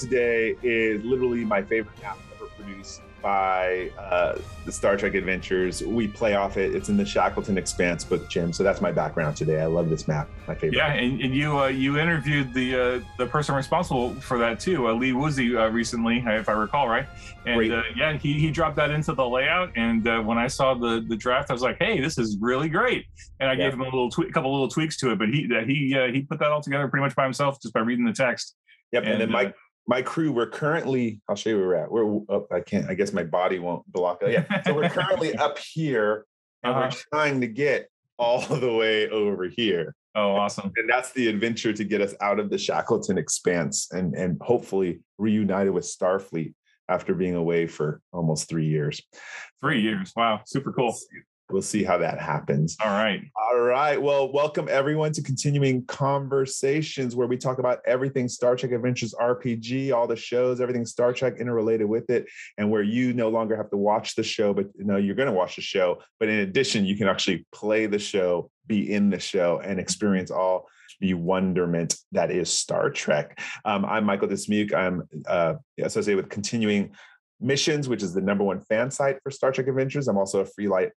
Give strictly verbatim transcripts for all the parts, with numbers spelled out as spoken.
Today is literally my favorite app ever produced by uh, the Star Trek Adventures. We play off it. It's in the Shackleton Expanse book, Jim. So that's my background today. I love this map. My favorite. Yeah, and, and you uh, you interviewed the uh, the person responsible for that too, uh, Lee Woozy, uh, recently, if I recall right. And uh, yeah, he he dropped that into the layout. And uh, when I saw the the draft, I was like, hey, this is really great. And I yeah. gave him a little tweak, a couple little tweaks to it, but he that he uh, he put that all together pretty much by himself just by reading the text. Yep, and, and then Mike. Uh, My crew, we're currently, I'll show you where we're at. We're up, I can't, I guess my body won't block it. Yeah. So we're currently up here and uh-huh. we're trying to get all the way over here. Oh, awesome. And that's the adventure to get us out of the Shackleton Expanse and, and hopefully reunited with Starfleet after being away for almost three years. Three years. Wow. Super cool. We'll see how that happens. All right. All right. Well, welcome everyone to Continuing Conversations, where we talk about everything Star Trek Adventures R P G, all the shows, everything Star Trek interrelated with it, and where you no longer have to watch the show, but no, you're going to watch the show. But in addition, you can actually play the show, be in the show, and experience all the wonderment that is Star Trek. Um, I'm Michael Dismuke. I'm uh, associated with Continuing Missions, which is the number one fan site for Star Trek Adventures. I'm also a free light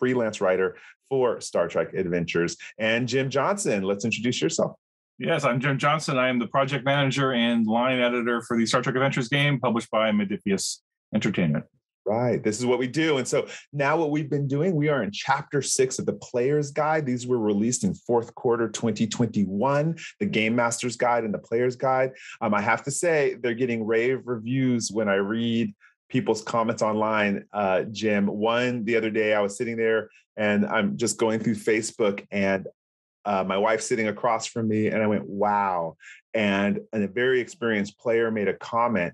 freelance writer for Star Trek Adventures. And Jim Johnson, let's introduce yourself. Yes, I'm Jim Johnson. I am the project manager and line editor for the Star Trek Adventures game published by Modiphius Entertainment. Right. This is what we do. And so now what we've been doing, we are in chapter six of the Player's Guide. These were released in fourth quarter twenty twenty-one, the Game Master's Guide and the Player's Guide. Um, I have to say they're getting rave reviews when I read people's comments online, uh, Jim. One, the other day I was sitting there and I'm just going through Facebook and uh, my wife's sitting across from me and I went, wow. And, and a very experienced player made a comment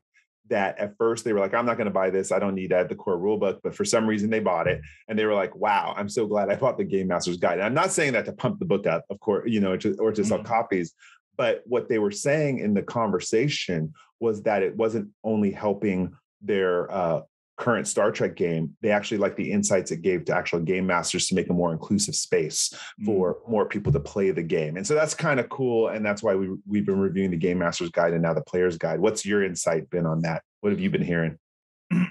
that at first they were like, I'm not going to buy this. I don't need to add the core rulebook, but for some reason they bought it. And they were like, wow, I'm so glad I bought the Game Master's Guide. And I'm not saying that to pump the book up, of course, you know, or to, or to mm-hmm. sell copies. But what they were saying in the conversation was that it wasn't only helping their uh, current Star Trek game, they actually like the insights it gave to actual game masters to make a more inclusive space for mm-hmm. more people to play the game. And so that's kind of cool. And that's why we, we've been reviewing the Game Master's Guide and now the Player's Guide. What's your insight been on that? What have you been hearing? I,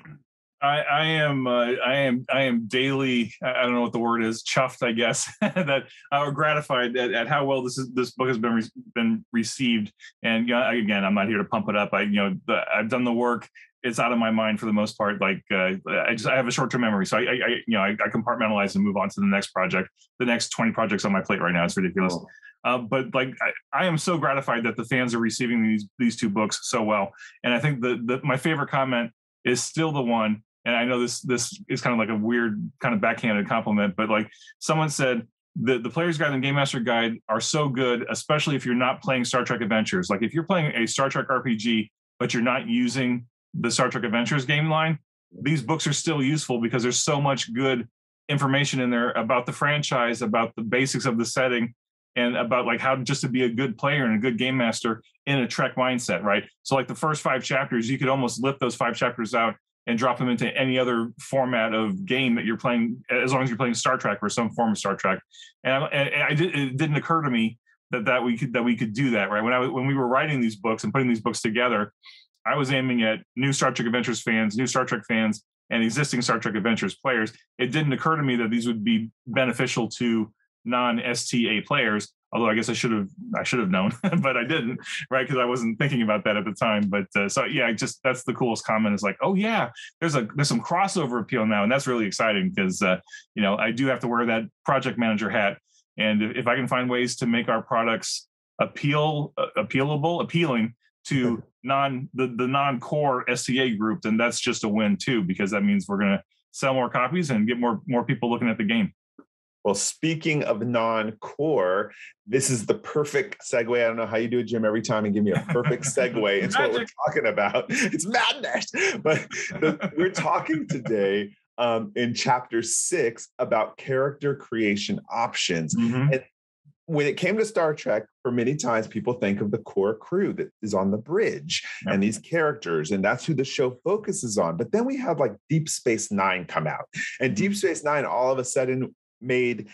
I am, uh, I am, I am daily. I don't know what the word is. Chuffed, I guess, that I was gratified at, at how well this is, this book has been re- been received. And you know, again, I'm not here to pump it up. I, you know, the, I've done the work. It's out of my mind for the most part. Like uh, I just, I have a short-term memory, so I, I you know, I, I compartmentalize and move on to the next project. The next twenty projects on my plate right now. It's ridiculous. Oh. Uh, but like, I, I am so gratified that the fans are receiving these these two books so well. And I think the, the my favorite comment is still the one. And I know this this is kind of like a weird kind of backhanded compliment, but like someone said, the, the Player's Guide and Game Master Guide are so good, especially if you're not playing Star Trek Adventures. Like if you're playing a Star Trek R P G, but you're not using the Star Trek Adventures game line, these books are still useful because there's so much good information in there about the franchise, about the basics of the setting, and about like how just to be a good player and a good game master in a Trek mindset, right? So like the first five chapters, you could almost lift those five chapters out and drop them into any other format of game that you're playing, as long as you're playing Star Trek or some form of Star Trek. And I, and I did, it didn't occur to me that that we could that we could do that, right? When I when we were writing these books and putting these books together, I was aiming at new Star Trek Adventures fans, new Star Trek fans, and existing Star Trek Adventures players. It didn't occur to me that these would be beneficial to non-S T A players. Although I guess I should have, I should have known, but I didn't, right? Because I wasn't thinking about that at the time. But uh, so yeah, just that's the coolest comment is like, oh yeah, there's a there's some crossover appeal now, and that's really exciting because uh, you know I do have to wear that project manager hat, and if, if I can find ways to make our products appeal, uh, appealable, appealing to non the the non-core S T A group, then that's just a win too, because that means we're gonna sell more copies and get more more people looking at the game. Well, speaking of non-core, this is the perfect segue. I don't know how you do it, Jim. Every time you give me a perfect segue. It's what we're talking about. It's madness. But the, we're talking today um, in chapter six about character creation options. Mm-hmm. And when it came to Star Trek, for many times, people think of the core crew that is on the bridge yep. and these characters, and that's who the show focuses on. But then we had like Deep Space Nine come out, and Deep Space Nine all of a sudden made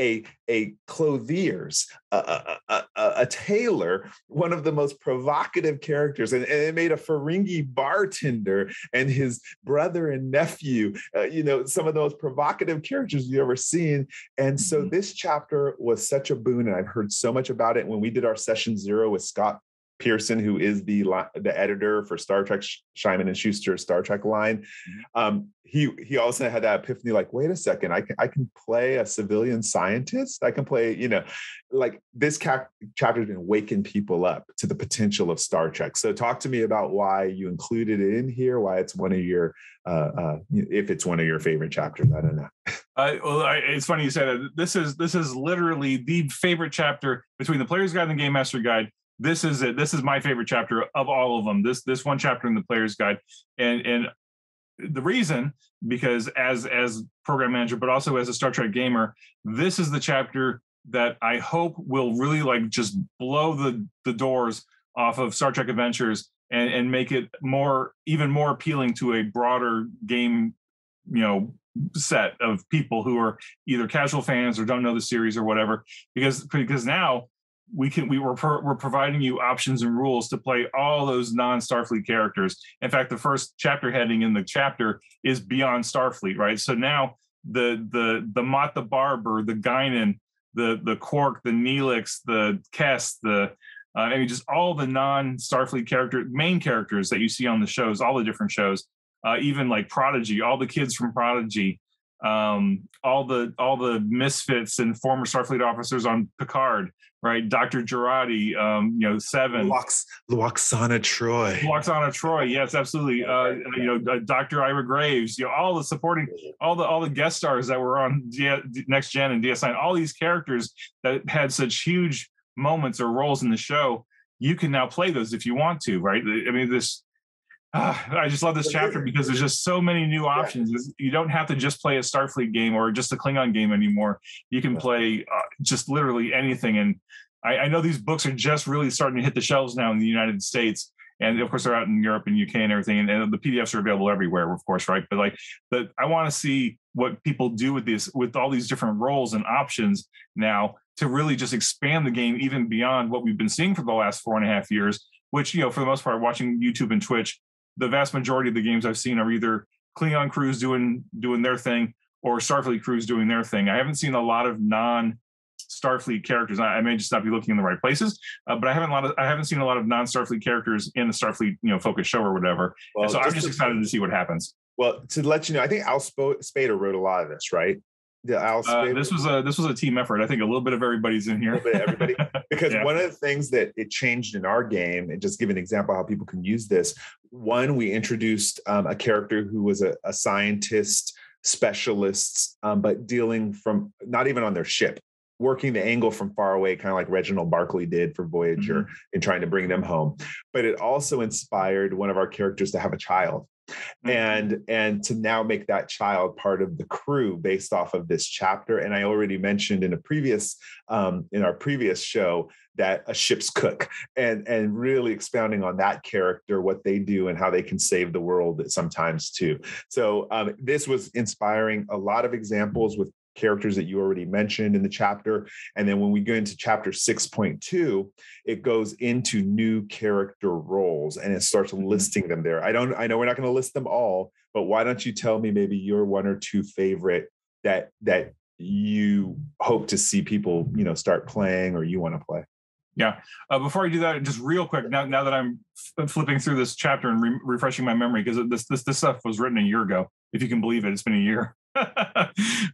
a a clothier's, a, a, a, a tailor, one of the most provocative characters, and, and it made a Ferengi bartender and his brother and nephew, uh, you know, some of the most provocative characters you've ever seen. And so mm-hmm. this chapter was such a boon, and I've heard so much about it. When we did our session zero with Scott Pearson, who is the the editor for Star Trek, Simon and Schuster Star Trek line, um, he he also had that epiphany, like, wait a second, I can I can play a civilian scientist. I can play, you know, like this cap- chapter has been waking people up to the potential of Star Trek. So talk to me about why you included it in here, why it's one of your, uh, uh, if it's one of your favorite chapters. I don't know. Uh, well, I, it's funny you say that. This is this is literally the favorite chapter between the Player's Guide and the Game Master Guide. This is it. This is my favorite chapter of all of them. This this one chapter in the Player's Guide, and and the reason, because as as program manager, but also as a Star Trek gamer, this is the chapter that I hope will really like just blow the the doors off of Star Trek Adventures and and make it more even more appealing to a broader game, you know, set of people who are either casual fans or don't know the series or whatever, because because now. We can we were pro, we're providing you options and rules to play all those non-Starfleet characters. In fact, the first chapter heading in the chapter is Beyond Starfleet, right? So now the the the Mott the Barber, the Guinan, the the Quark, the Neelix, the Kess, the uh, I mean, just all the non-Starfleet character main characters that you see on the shows, all the different shows, uh, even like Prodigy, all the kids from Prodigy, um, all the all the misfits and former Starfleet officers on Picard. Right, Doctor Girardi, um, you know, Seven. Lux, Luoxana Troy. Luoxana Troy, yes, absolutely. Uh, you know, uh, Doctor Ira Graves. You know, all the supporting, all the all the guest stars that were on D- Next Gen and D S nine. All these characters that had such huge moments or roles in the show. You can now play those if you want to, right? I mean, this. Uh, I just love this chapter because there's just so many new options. Yeah. You don't have to just play a Starfleet game or just a Klingon game anymore. You can play uh, just literally anything. And I, I know these books are just really starting to hit the shelves now in the United States. And of course, they're out in Europe and U K and everything. And, and the P D Fs are available everywhere, of course, right? But like, but I want to see what people do with this, with all these different roles and options now to really just expand the game even beyond what we've been seeing for the last four and a half years, which, you know, for the most part, watching YouTube and Twitch, the vast majority of the games I've seen are either Klingon crews doing doing their thing or Starfleet crews doing their thing. I haven't seen a lot of non-Starfleet characters. I, I may just not be looking in the right places, uh, but I haven't a lot of, I haven't seen a lot of non-Starfleet characters in the Starfleet, you know, focused show or whatever. Well, and so just I'm just to, excited to see what happens. Well, to let you know, I think Al Spader wrote a lot of this, right? Yeah, Al Spader. Uh, this was a this was a team effort. I think a little bit of everybody's in here. A little bit of everybody. Because yeah. One of the things that it changed in our game, and just give an example of how people can use this. One, we introduced um, a character who was a, a scientist, specialist, um, but dealing from not even on their ship, working the angle from far away, kind of like Reginald Barclay did for Voyager mm-hmm. and trying to bring them home. But it also inspired one of our characters to have a child. Mm-hmm. And and to now make that child part of the crew based off of this chapter. And I already mentioned in a previous um, in our previous show that a ship's cook and and really expounding on that character, what they do and how they can save the world sometimes too. So um, this was inspiring a lot of examples with characters that you already mentioned in the chapter. And then when we go into chapter six point two, it goes into new character roles and it starts listing them there. I don't, I know we're not going to list them all, but why don't you tell me maybe your one or two favorite that, that you hope to see people, you know, start playing or you want to play. Yeah. Uh, before I do that, just real quick, now, now that I'm f- flipping through this chapter and re- refreshing my memory, because this, this, this stuff was written a year ago, if you can believe it, it's been a year.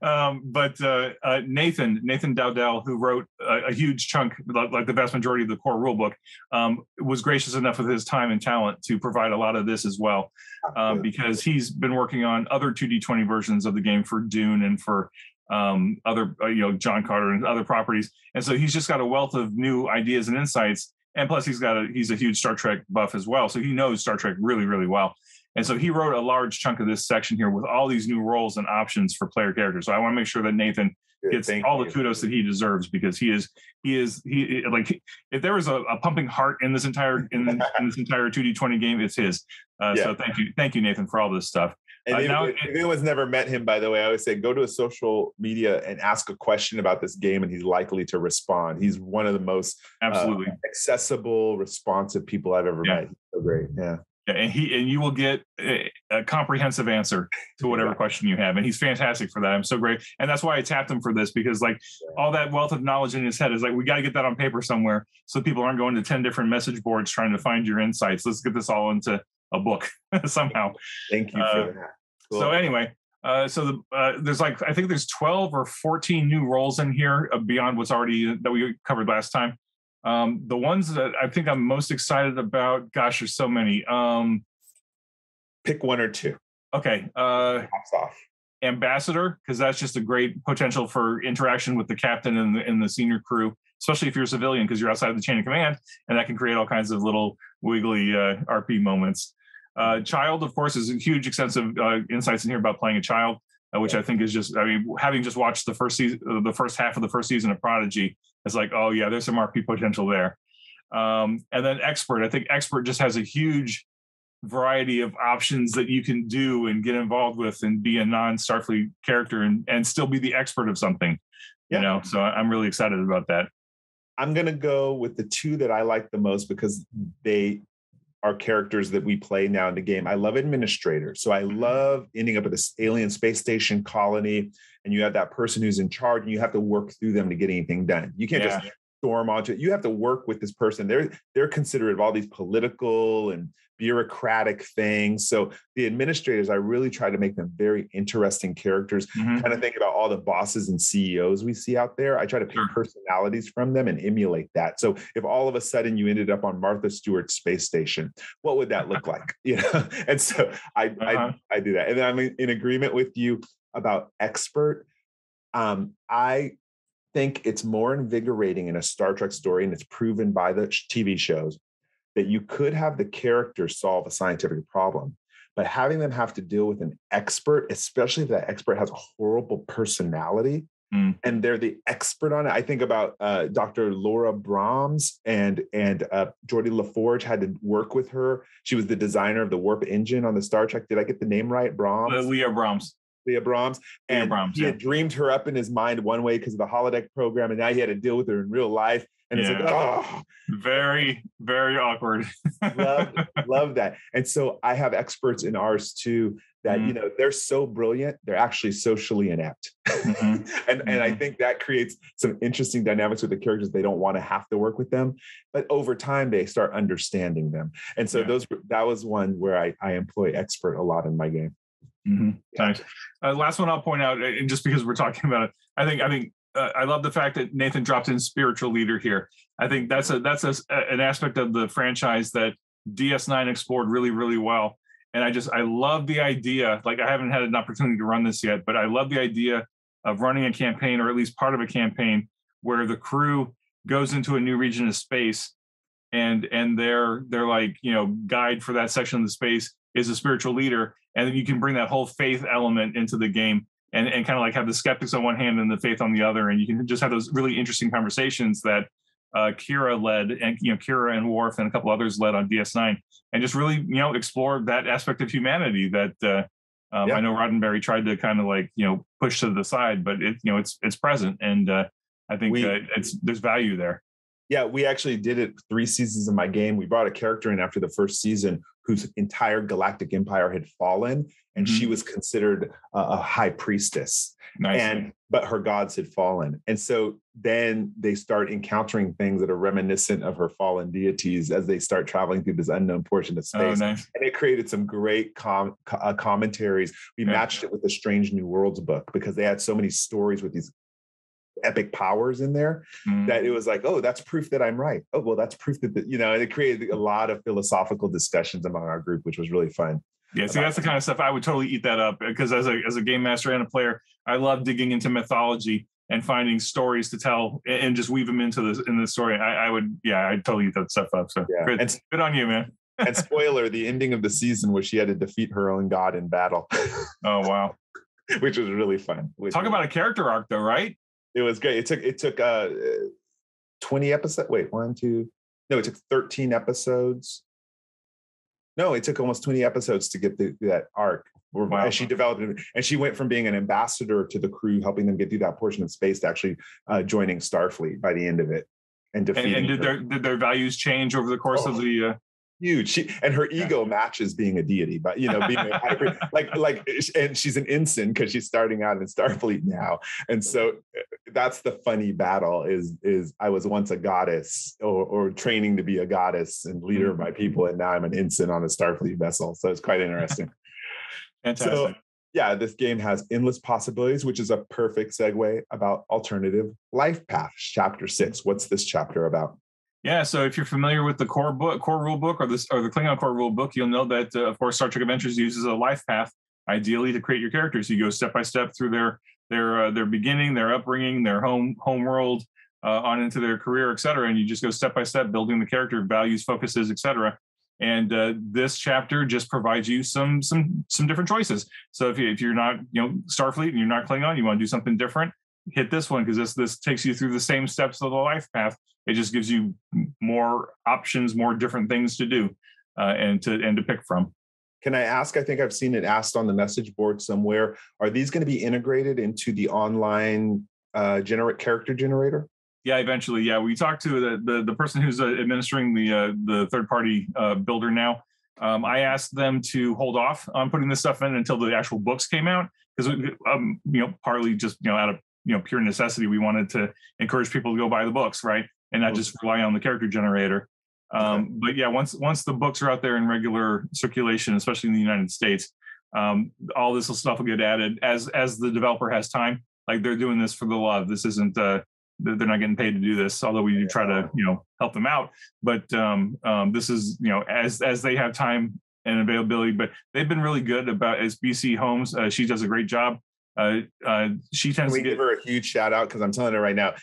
um, but uh, uh, Nathan, Nathan Dowdell, who wrote a, a huge chunk, like the vast majority of the core rulebook, um, was gracious enough with his time and talent to provide a lot of this as well, um, because he's been working on other two D twenty versions of the game for Dune and for um, other, uh, you know, John Carter and other properties. And so he's just got a wealth of new ideas and insights. And plus, he's got a, he's a huge Star Trek buff as well. So he knows Star Trek really, really well. And so he wrote a large chunk of this section here with all these new roles and options for player characters. So I want to make sure that Nathan gets Thank all you. the kudos that he deserves, because he is, he is, he like, if there was a, a pumping heart in this entire, in, in this entire two D twenty game, it's his. Uh, yeah. So thank you. Thank you, Nathan, for all this stuff. And uh, if, now, if anyone's never met him, by the way, I always say, go to his social media and ask a question about this game, and he's likely to respond. He's one of the most absolutely uh, accessible, responsive people I've ever yeah. met. He's so great. Yeah. Yeah, and he and you will get a, a comprehensive answer to whatever yeah. question you have, and he's fantastic for that. I'm so great, and that's why I tapped him for this, because like yeah. all that wealth of knowledge in his head is like, we got to get that on paper somewhere, so people aren't going to ten different message boards trying to find your insights. Let's get this all into a book somehow. Thank you for uh, that. Cool. So anyway, uh, so the, uh, there's like I think there's twelve or fourteen new roles in here uh, beyond what's already that we covered last time. Um, the ones that I think I'm most excited about, gosh, there's so many. Um, Pick one or two. Okay. Uh, Pops off. Ambassador, because that's just a great potential for interaction with the captain and the, and the senior crew, especially if you're a civilian, because you're outside the chain of command, and that can create all kinds of little wiggly uh, R P moments. Uh, child, of course, is a huge, extensive uh, insights in here about playing a child, uh, which yeah. I think is just, I mean, having just watched the first season, uh, the first half of the first season of Prodigy, it's like, oh yeah, there's some R P potential there. Um, and then expert, I think expert just has a huge variety of options that you can do and get involved with and be a non-Starfleet character and, and still be the expert of something, yeah. you know? So I'm really excited about that. I'm going to go with the two that I like the most because they are characters that we play now in the game. I love administrator. So I love ending up at this alien space station colony, and you have that person who's in charge, and you have to work through them to get anything done. You can't yeah. just storm onto it. You have to work with this person. They're they're considerate of all these political and bureaucratic things. So the administrators, I really try to make them very interesting characters. Mm-hmm. Kind of think about all the bosses and C E Os we see out there. I try to pick sure. personalities from them and emulate that. So if all of a sudden you ended up on Martha Stewart's space station, what would that look like? You know, and so I, uh-huh. I I do that. And I'm in agreement with you about expert. Um, I think it's more invigorating in a Star Trek story, and it's proven by the T V shows, that you could have the character solve a scientific problem, but having them have to deal with an expert, especially if that expert has a horrible personality, mm. and they're the expert on it. I think about uh, Doctor Leah Brahms, and and uh, Geordi LaForge had to work with her. She was the designer of the warp engine on the Star Trek. Did I get the name right? Brahms? Uh, Leah Brahms. Leah Brahms. And Leah Brahms, he had yeah. dreamed her up in his mind one way because of the holodeck program, and now he had to deal with her in real life. And yeah. it's like, oh. Very, very awkward. love, love that. And so I have experts in ours too that, mm. you know, they're so brilliant, they're actually socially inept. Mm-hmm. and, mm-hmm. and I think that creates some interesting dynamics with the characters. They don't want to have to work with them, but over time they start understanding them. And so yeah. those that was one where I, I employ expert a lot in my game. Mm-hmm. Yeah. Nice. Uh, last one I'll point out, and just because we're talking about it, I think I think uh, I love the fact that Nathan dropped in spiritual leader here. I think that's a that's a, an aspect of the franchise that D S nine explored really really well, and I just I love the idea. Like I haven't had an opportunity to run this yet, but I love the idea of running a campaign, or at least part of a campaign, where the crew goes into a new region of space, and and they're they're like you know guide for that section of the space is a spiritual leader. And then you can bring that whole faith element into the game and, and kind of like have the skeptics on one hand and the faith on the other. And you can just have those really interesting conversations that uh, Kira led, and, you know, Kira and Worf and a couple others led on D S nine, and just really, you know, explore that aspect of humanity that uh, um, yeah. I know Roddenberry tried to kind of like, you know, push to the side, but it, you know, it's, it's present. And uh, I think we, uh, it's, there's value there. Yeah, we actually did it three seasons in my game. We brought a character in after the first season whose entire galactic empire had fallen, and mm-hmm. she was considered a, a high priestess. Nice. And but her gods had fallen. And so then they start encountering things that are reminiscent of her fallen deities as they start traveling through this unknown portion of space. Oh, nice. And it created some great com- uh, commentaries. We yeah. matched it with the Strange New Worlds book because they had so many stories with these epic powers in there mm. that it was like, oh, that's proof that I'm right. Oh, well, that's proof that, the, you know, and it created a lot of philosophical discussions among our group, which was really fun. Yeah, see, that's the kind of stuff I would totally eat that up, because as a as a game master and a player, I love digging into mythology and finding stories to tell and just weave them into this in the story. I, I would, yeah, I'd totally eat that stuff up. So yeah. good, and, good on you, man. And spoiler, the ending of the season was she had to defeat her own god in battle. Oh, wow. Which was really fun. Talk about a character arc, though, right? It was great. It took it took uh, twenty episodes. Wait, one, two. No, it took thirteen episodes. No, it took almost twenty episodes to get the, that arc. Where wow. She developed it. And she went from being an ambassador to the crew, helping them get through that portion of space, to actually uh, joining Starfleet by the end of it. And, defeating and, and did, their, did their values change over the course oh. of the... Uh... Huge, she, and her ego matches being a deity, but you know, being a high priest, like, like, and she's an ensign because she's starting out in Starfleet now, and so that's the funny battle. Is is I was once a goddess, or, or training to be a goddess and leader of my people, and now I'm an ensign on a Starfleet vessel. So it's quite interesting. Fantastic. So yeah, this game has endless possibilities, which is a perfect segue about alternative life paths. Chapter six. What's this chapter about? Yeah, so if you're familiar with the core book, core rule book, or this, or the Klingon core rule book, you'll know that, uh, of course, Star Trek Adventures uses a life path ideally to create your characters. You go step by step through their their uh, their beginning, their upbringing, their home home world, uh, on into their career, et cetera, and you just go step by step building the character, values, focuses, et cetera. And uh, this chapter just provides you some some some different choices. So if you, if you're not you know Starfleet and you're not Klingon, you want to do something different, hit this one, because this this takes you through the same steps of the life path. It just gives you more options, more different things to do, uh, and to and to pick from. Can I ask? I think I've seen it asked on the message board somewhere. Are these going to be integrated into the online uh, generate character generator? Yeah, eventually. Yeah, we talked to the the, the person who's uh, administering the uh, the third party uh, builder now. Um, I asked them to hold off on putting this stuff in until the actual books came out, because um, you know, partly just you know out of you know pure necessity, we wanted to encourage people to go buy the books, right? And not just rely on the character generator. Um, okay. But yeah, once once the books are out there in regular circulation, especially in the United States, um, all this stuff will get added as as the developer has time. Like, they're doing this for the love. This isn't uh, they're not getting paid to do this, although we do try to you know help them out. But um, um, this is you know as as they have time and availability. But they've been really good about, as B C Holmes. Uh, she does a great job. Uh, uh, she tends Can we to give get, her a huge shout out, because I'm telling her right now,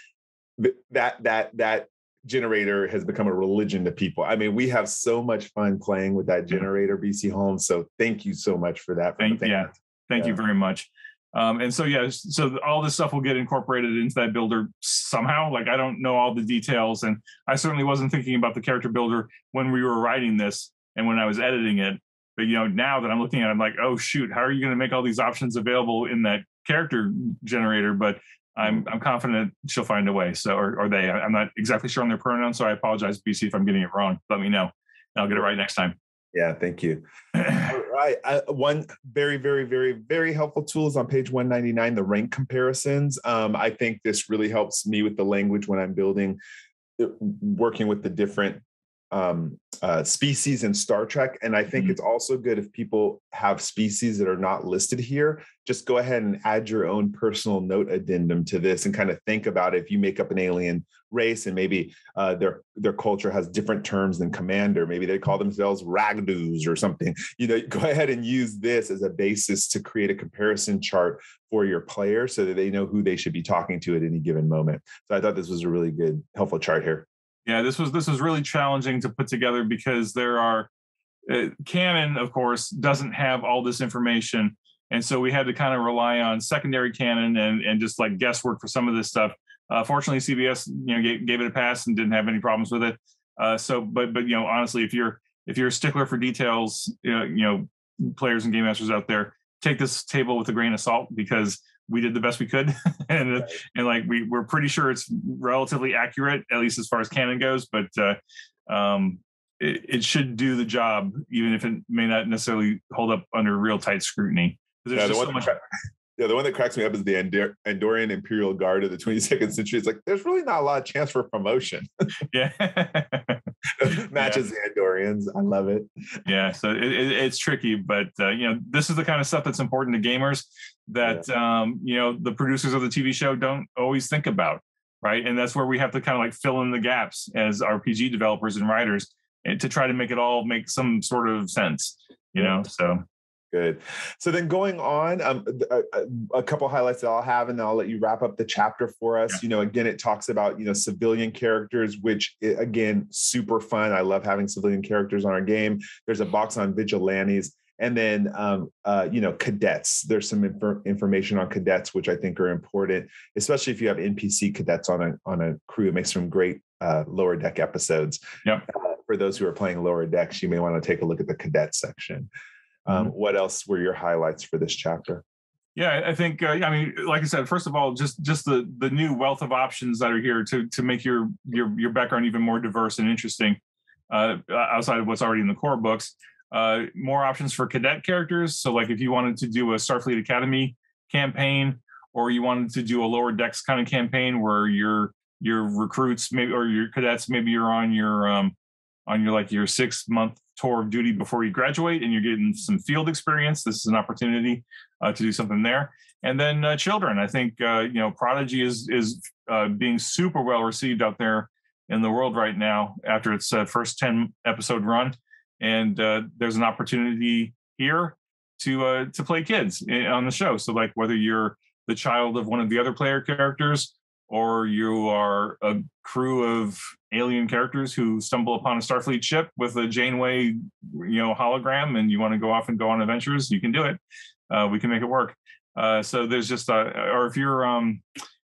that that that generator has become a religion to people. I mean, we have so much fun playing with that generator, B C Holmes. So thank you so much for that. For thank, yeah, thank yeah. you very much. Um, and so, yeah, so all this stuff will get incorporated into that builder somehow. Like, I don't know all the details, and I certainly wasn't thinking about the character builder when we were writing this and when I was editing it. But, you know, now that I'm looking at it, I'm like, oh, shoot, how are you going to make all these options available in that character generator? But I'm I'm confident she'll find a way. So, or, or they. I'm not exactly sure on their pronouns, so I apologize, B C, if I'm getting it wrong. Let me know, and I'll get it right next time. Yeah, thank you. All right. Uh, one very, very, very, very helpful tool is on page one ninety-nine, the rank comparisons. Um, I think this really helps me with the language when I'm building, working with the different um, uh, species in Star Trek. And I think mm-hmm. it's also good if people have species that are not listed here, just go ahead and add your own personal note addendum to this and kind of think about it. If you make up an alien race and maybe uh, their, their culture has different terms than commander, maybe they call themselves Ragdoos or something, you know, go ahead and use this as a basis to create a comparison chart for your player so that they know who they should be talking to at any given moment. So I thought this was a really good, helpful chart here. Yeah, this was this was really challenging to put together, because there are uh, canon, of course, doesn't have all this information, and so we had to kind of rely on secondary canon and and just like guesswork for some of this stuff. Uh, fortunately, C B S you know gave, gave it a pass and didn't have any problems with it. Uh, so, but but you know, honestly, if you're if you're a stickler for details, you know, you know, players and game masters out there, take this table with a grain of salt, because we did the best we could, and and like we we're pretty sure it's relatively accurate, at least as far as canon goes. But uh, um, it, it should do the job, even if it may not necessarily hold up under real tight scrutiny. Yeah, the, one so much- cra- yeah the one that cracks me up is the Andor- Andorian Imperial Guard of the twenty-second century. It's like, there's really not a lot of chance for promotion. Yeah, matches yeah. the Andorians. I love it. Yeah, so it, it, it's tricky, but uh, you know, this is the kind of stuff that's important to gamers. That um, you know the producers of the T V show don't always think about, right? And that's where we have to kind of like fill in the gaps as R P G developers and writers, and to try to make it all make some sort of sense, you know. So Good. So then going on, um, a, a couple highlights that I'll have, and then I'll let you wrap up the chapter for us. Yeah. You know, again, it talks about, you know, civilian characters, which, again, super fun. I love having civilian characters on our game. There's a box on vigilantes. And then, um, uh, you know, cadets. There's some inf- information on cadets, which I think are important, especially if you have N P C cadets on a on a crew. It makes some great uh, lower deck episodes. Yep. Uh, for those who are playing lower decks, you may want to take a look at the cadet section. Um, mm-hmm. What else were your highlights for this chapter? Yeah, I think, uh, I mean, like I said, first of all, just just the the new wealth of options that are here to to make your your your background even more diverse and interesting, uh, outside of what's already in the core books. Uh, more options for cadet characters. So like if you wanted to do a Starfleet Academy campaign, or you wanted to do a lower decks kind of campaign where your your recruits maybe, or your cadets, maybe you're on your um, on your like your six month tour of duty before you graduate and you're getting some field experience. This is an opportunity uh, to do something there. And then uh, children, I think, uh, you know, Prodigy is, is uh, being super well received out there in the world right now after its uh, first ten episode run. And uh, there's an opportunity here to uh, to play kids in, on the show. So like whether you're the child of one of the other player characters, or you are a crew of alien characters who stumble upon a Starfleet ship with a Janeway, you know, hologram, and you want to go off and go on adventures, you can do it. Uh, we can make it work. Uh, so there's just, a, or if you're, um,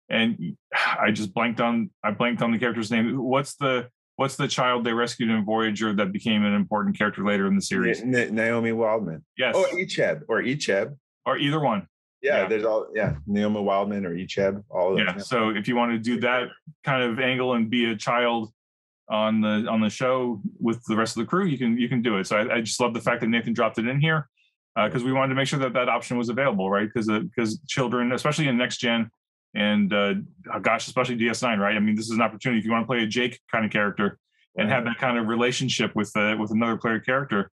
and I just blanked on, I blanked on the character's name. What's the What's the child they rescued in Voyager that became an important character later in the series? Na- Naomi Wildman. Yes. Or Icheb. Or Icheb. Or either one. Yeah, yeah. There's all. Yeah, Naomi Wildman or Icheb. All of yeah. Them. So if you want to do that kind of angle and be a child on the on the show with the rest of the crew, you can you can do it. So I, I just love the fact that Nathan dropped it in here because uh, we wanted to make sure that that option was available, right? Because because uh, children, especially in Next Gen. And uh, gosh, especially D S nine, right? I mean, this is an opportunity if you want to play a Jake kind of character and have that kind of relationship with uh, with another player character,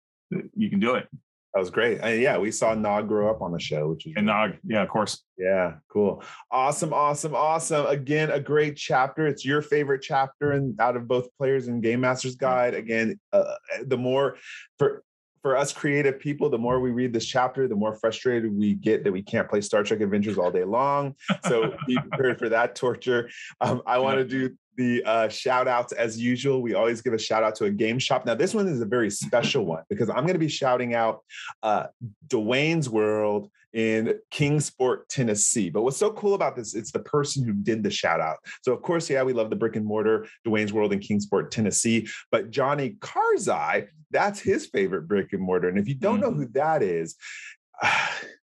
you can do it. That was great. Uh, yeah, we saw Nog grow up on the show, which is and Nog, yeah, of course. Yeah, cool, awesome, awesome, awesome. Again, a great chapter. It's your favorite chapter, and out of both Players and Game Master's Guide. Again, uh, the more for. For us creative people, the more we read this chapter, the more frustrated we get that we can't play Star Trek Adventures all day long. So be prepared for that torture. Um, I want to do the uh, shout outs as usual. We always give a shout out to a game shop. Now, this one is a very special one because I'm going to be shouting out uh, Dwayne's World in Kingsport, Tennessee. But what's so cool about this, it's the person who did the shout out. So of course, yeah, we love the brick and mortar Dwayne's World in Kingsport, Tennessee, but Johnny Karzai, that's his favorite brick and mortar. And if you don't know who that is, uh,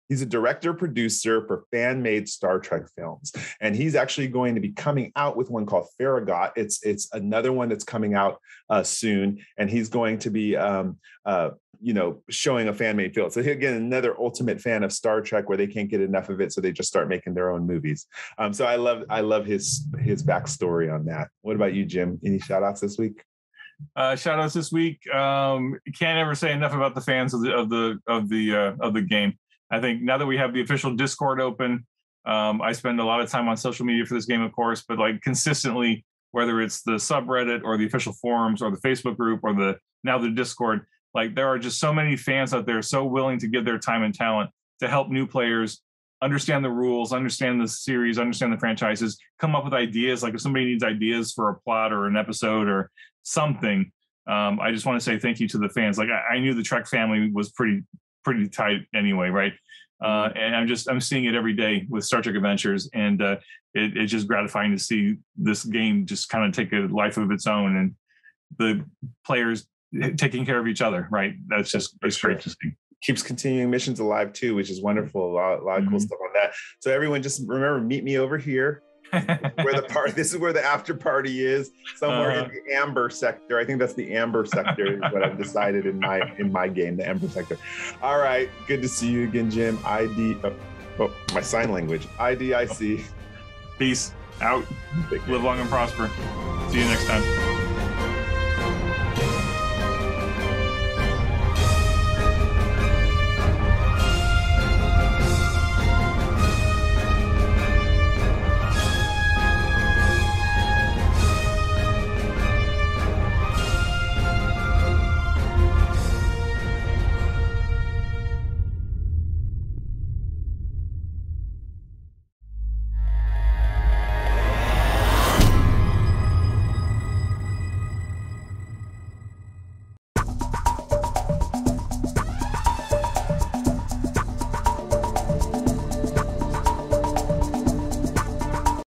he's a director producer for fan-made Star Trek films. And he's actually going to be coming out with one called Farragut. It's, it's another one that's coming out uh, soon. And he's going to be, um, uh, you know, showing a fan-made film. So again, another ultimate fan of Star Trek where they can't get enough of it. So they just start making their own movies. Um, so I love, I love his, his backstory on that. What about you, Jim? Any shout outs this week? Uh, shout outs this week. Um, can't ever say enough about the fans of the of the of the uh, of the game. I think now that we have the official Discord open, um, I spend a lot of time on social media for this game, of course, but like consistently, whether it's the subreddit or the official forums or the Facebook group or the now the Discord, like there are just so many fans out there so willing to give their time and talent to help new players understand the rules, understand the series, understand the franchises, come up with ideas. Like if somebody needs ideas for a plot or an episode or something, um, I just want to say thank you to the fans. Like I, I knew the Trek family was pretty, pretty tight anyway, right? Uh, and I'm just I'm seeing it every day with Star Trek Adventures, and uh, it, it's just gratifying to see this game just kind of take a life of its own and the players taking care of each other, right? That's just it's great to see. Keeps Continuing Missions alive too, which is wonderful. A lot, a lot of cool mm-hmm. stuff on that. So everyone just remember, meet me over here. where the part this is where the after party is somewhere uh, in the Amber Sector. I think that's the Amber Sector is what I've decided in my in my game, the Amber Sector. All right, good to see you again, Jim. I D oh, oh my sign language. I D I C. Peace out. Live long and prosper. See you next time.